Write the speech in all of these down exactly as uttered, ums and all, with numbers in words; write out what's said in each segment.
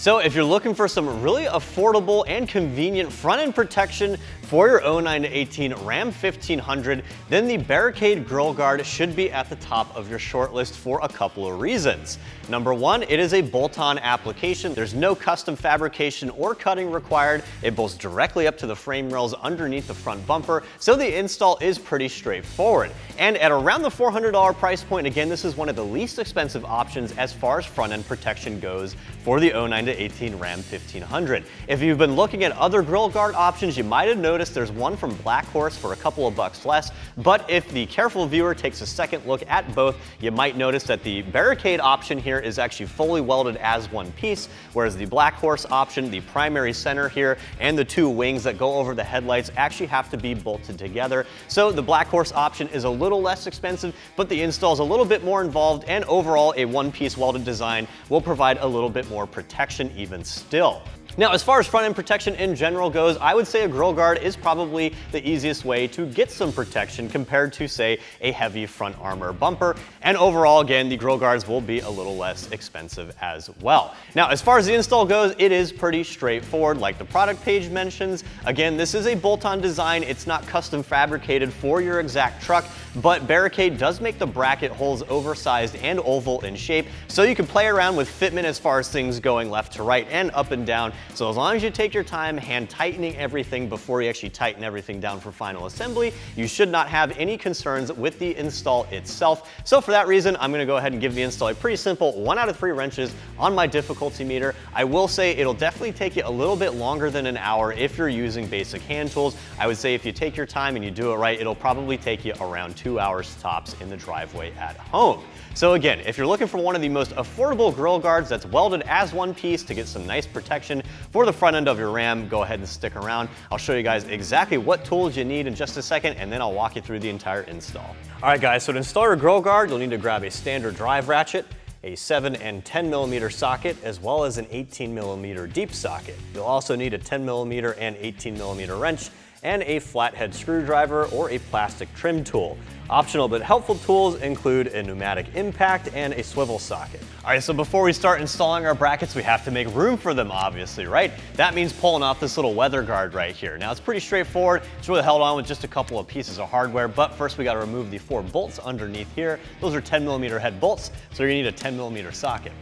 So if you're looking for some really affordable and convenient front-end protection for your oh nine to eighteen Ram fifteen hundred, then the Barricade Grille Guard should be at the top of your shortlist for a couple of reasons. Number one, it is a bolt-on application. There's no custom fabrication or cutting required. It bolts directly up to the frame rails underneath the front bumper, so the install is pretty straightforward. And at around the four hundred dollar price point, again, this is one of the least expensive options as far as front-end protection goes for the oh nine to eighteen Ram fifteen hundred. If you've been looking at other grille guard options, you might have noticed there's one from Black Horse for a couple of bucks less, but if the careful viewer takes a second look at both, you might notice that the Barricade option here is actually fully welded as one piece, whereas the Black Horse option, the primary center here, and the two wings that go over the headlights actually have to be bolted together. So the Black Horse option is a little less expensive, but the install is a little bit more involved, and overall a one-piece welded design will provide a little bit more protection even still. Now, as far as front-end protection in general goes, I would say a grille guard is probably the easiest way to get some protection compared to, say, a heavy front armor bumper. And overall, again, the grille guards will be a little less expensive as well. Now, as far as the install goes, it is pretty straightforward, like the product page mentions. Again, this is a bolt-on design. It's not custom fabricated for your exact truck, but Barricade does make the bracket holes oversized and oval in shape, so you can play around with fitment as far as things going left to right and up and down. So as long as you take your time hand tightening everything before you actually tighten everything down for final assembly, you should not have any concerns with the install itself. So for that reason, I'm gonna go ahead and give the install a pretty simple one out of three wrenches on my difficulty meter. I will say it'll definitely take you a little bit longer than an hour if you're using basic hand tools. I would say if you take your time and you do it right, it'll probably take you around two hours tops in the driveway at home. So again, if you're looking for one of the most affordable grille guards that's welded as one piece to get some nice protection for the front end of your Ram, go ahead and stick around. I'll show you guys exactly what tools you need in just a second, and then I'll walk you through the entire install. All right, guys, so to install your grille guard, you'll need to grab a standard drive ratchet, a seven and ten millimeter socket, as well as an eighteen millimeter deep socket. You'll also need a ten millimeter and eighteen millimeter wrench, and a flathead screwdriver or a plastic trim tool. Optional but helpful tools include a pneumatic impact and a swivel socket. All right, so before we start installing our brackets, we have to make room for them, obviously, right? That means pulling off this little weather guard right here. Now, it's pretty straightforward. It's really held on with just a couple of pieces of hardware, but first we gotta remove the four bolts underneath here. Those are ten millimeter head bolts, so you're gonna need a ten millimeter socket.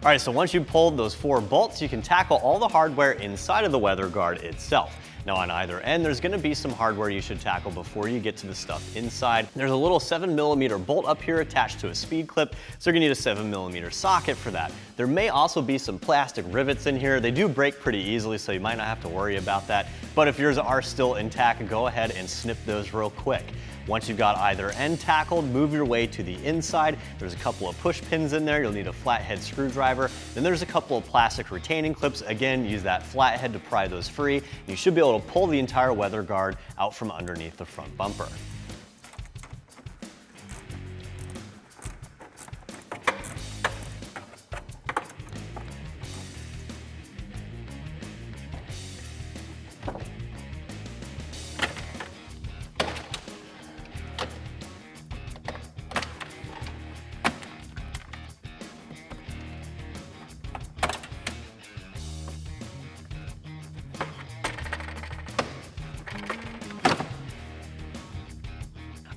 All right, so once you've pulled those four bolts, you can tackle all the hardware inside of the weather guard itself. Now, on either end, there's gonna be some hardware you should tackle before you get to the stuff inside. There's a little seven millimeter bolt up here attached to a speed clip, so you're gonna need a seven millimeter socket for that. There may also be some plastic rivets in here. They do break pretty easily, so you might not have to worry about that. But if yours are still intact, go ahead and snip those real quick. Once you've got either end tackled, move your way to the inside. There's a couple of push pins in there. You'll need a flathead screwdriver. Then there's a couple of plastic retaining clips. Again, use that flathead to pry those free. You should be able to pull the entire weather guard out from underneath the front bumper.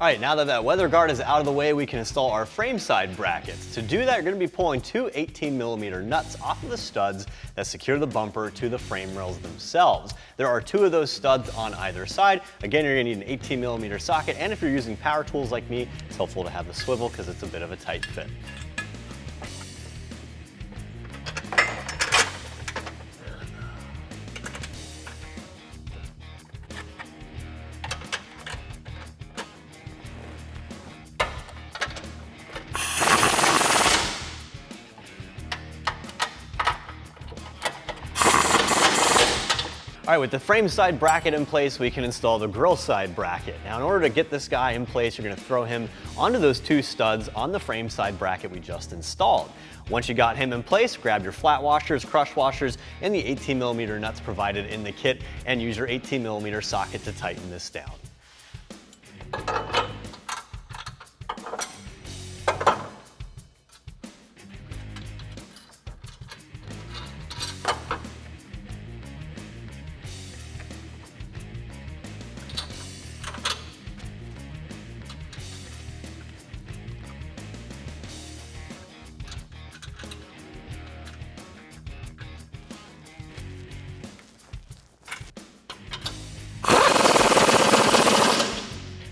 All right, now that that weather guard is out of the way, we can install our frame side brackets. To do that, you're gonna be pulling two eighteen millimeter nuts off of the studs that secure the bumper to the frame rails themselves. There are two of those studs on either side. Again, you're gonna need an eighteen millimeter socket, and if you're using power tools like me, it's helpful to have the swivel because it's a bit of a tight fit. All right, with the frame side bracket in place, we can install the grille side bracket. Now, in order to get this guy in place, you're gonna throw him onto those two studs on the frame side bracket we just installed. Once you got him in place, grab your flat washers, crush washers, and the eighteen millimeter nuts provided in the kit, and use your eighteen millimeter socket to tighten this down.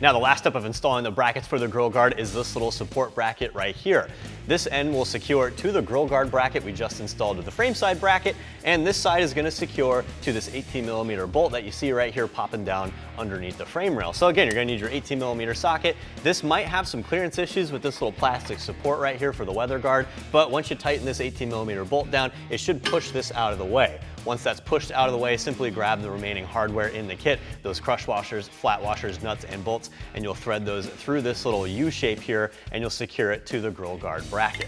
Now, the last step of installing the brackets for the grille guard is this little support bracket right here. This end will secure to the grille guard bracket we just installed to the frame side bracket, and this side is gonna secure to this eighteen millimeter bolt that you see right here popping down underneath the frame rail. So again, you're gonna need your eighteen millimeter socket. This might have some clearance issues with this little plastic support right here for the weather guard, but once you tighten this eighteen millimeter bolt down, it should push this out of the way. Once that's pushed out of the way, simply grab the remaining hardware in the kit, those crush washers, flat washers, nuts, and bolts, and you'll thread those through this little U shape here, and you'll secure it to the grille guard bracket.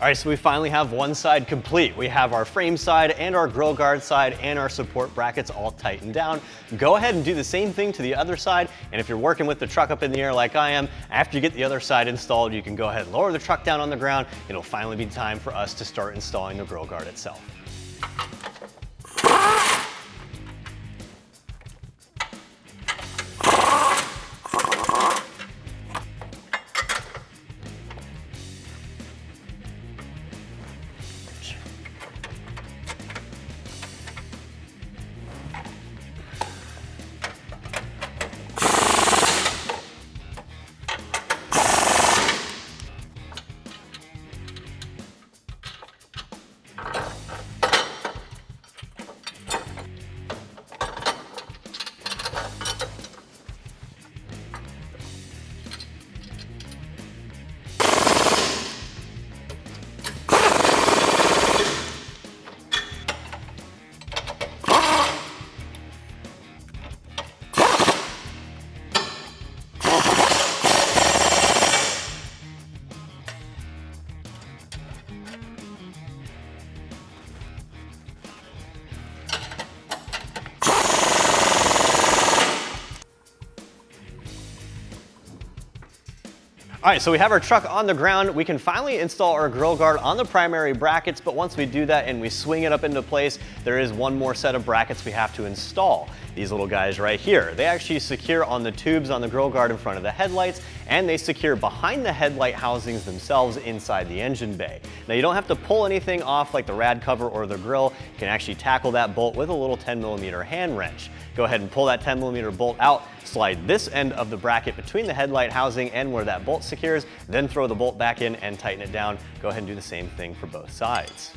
All right, so we finally have one side complete. We have our frame side and our grille guard side and our support brackets all tightened down. Go ahead and do the same thing to the other side, and if you're working with the truck up in the air like I am, after you get the other side installed, you can go ahead and lower the truck down on the ground. It'll finally be time for us to start installing the grille guard itself. All right, so we have our truck on the ground. We can finally install our grille guard on the primary brackets, but once we do that and we swing it up into place, there is one more set of brackets we have to install. These little guys right here. They actually secure on the tubes on the grille guard in front of the headlights, and they secure behind the headlight housings themselves inside the engine bay. Now, you don't have to pull anything off like the rad cover or the grille. You can actually tackle that bolt with a little ten millimeter hand wrench. Go ahead and pull that ten millimeter bolt out, slide this end of the bracket between the headlight housing and where that bolt secures, then throw the bolt back in and tighten it down. Go ahead and do the same thing for both sides.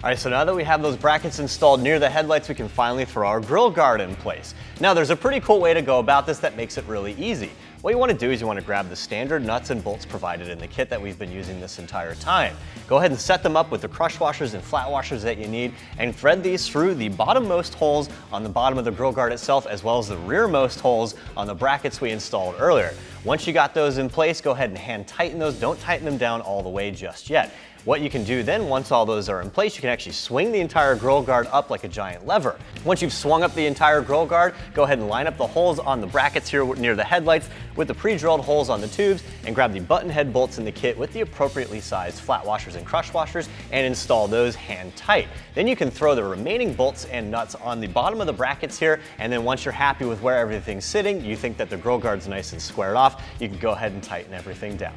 All right, so now that we have those brackets installed near the headlights, we can finally throw our grille guard in place. Now there's a pretty cool way to go about this that makes it really easy. What you want to do is you want to grab the standard nuts and bolts provided in the kit that we've been using this entire time. Go ahead and set them up with the crush washers and flat washers that you need and thread these through the bottommost holes on the bottom of the grille guard itself, as well as the rearmost holes on the brackets we installed earlier. Once you got those in place, go ahead and hand tighten those. Don't tighten them down all the way just yet. What you can do then, once all those are in place, you can actually swing the entire grille guard up like a giant lever. Once you've swung up the entire grille guard, go ahead and line up the holes on the brackets here near the headlights with the pre-drilled holes on the tubes, and grab the button head bolts in the kit with the appropriately sized flat washers and crush washers and install those hand tight. Then you can throw the remaining bolts and nuts on the bottom of the brackets here, and then once you're happy with where everything's sitting, you think that the grille guard's nice and squared off, you can go ahead and tighten everything down.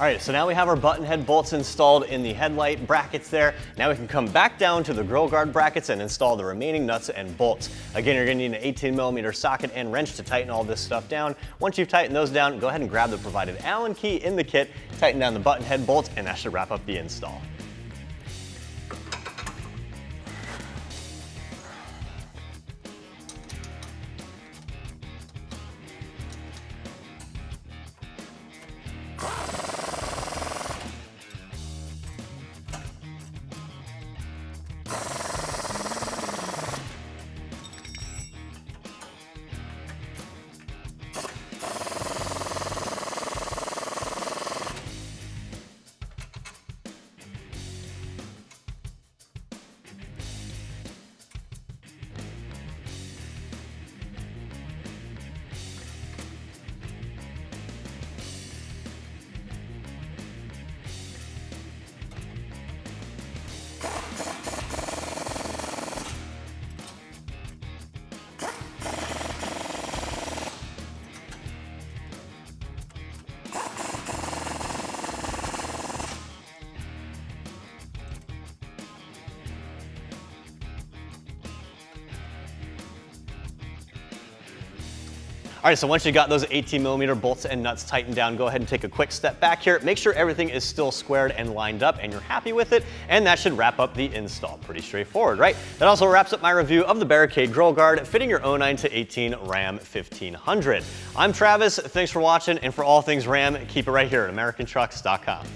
All right, so now we have our button head bolts installed in the headlight brackets there. Now we can come back down to the grille guard brackets and install the remaining nuts and bolts. Again, you're gonna need an eighteen millimeter socket and wrench to tighten all this stuff down. Once you've tightened those down, go ahead and grab the provided Allen key in the kit, tighten down the button head bolts, and that should wrap up the install. All right, so once you got those eighteen millimeter bolts and nuts tightened down, go ahead and take a quick step back here. Make sure everything is still squared and lined up and you're happy with it, and that should wrap up the install. Pretty straightforward, right? That also wraps up my review of the Barricade Grille Guard fitting your oh nine to eighteen Ram fifteen hundred. I'm Travis, thanks for watching, and for all things Ram, keep it right here at american trucks dot com.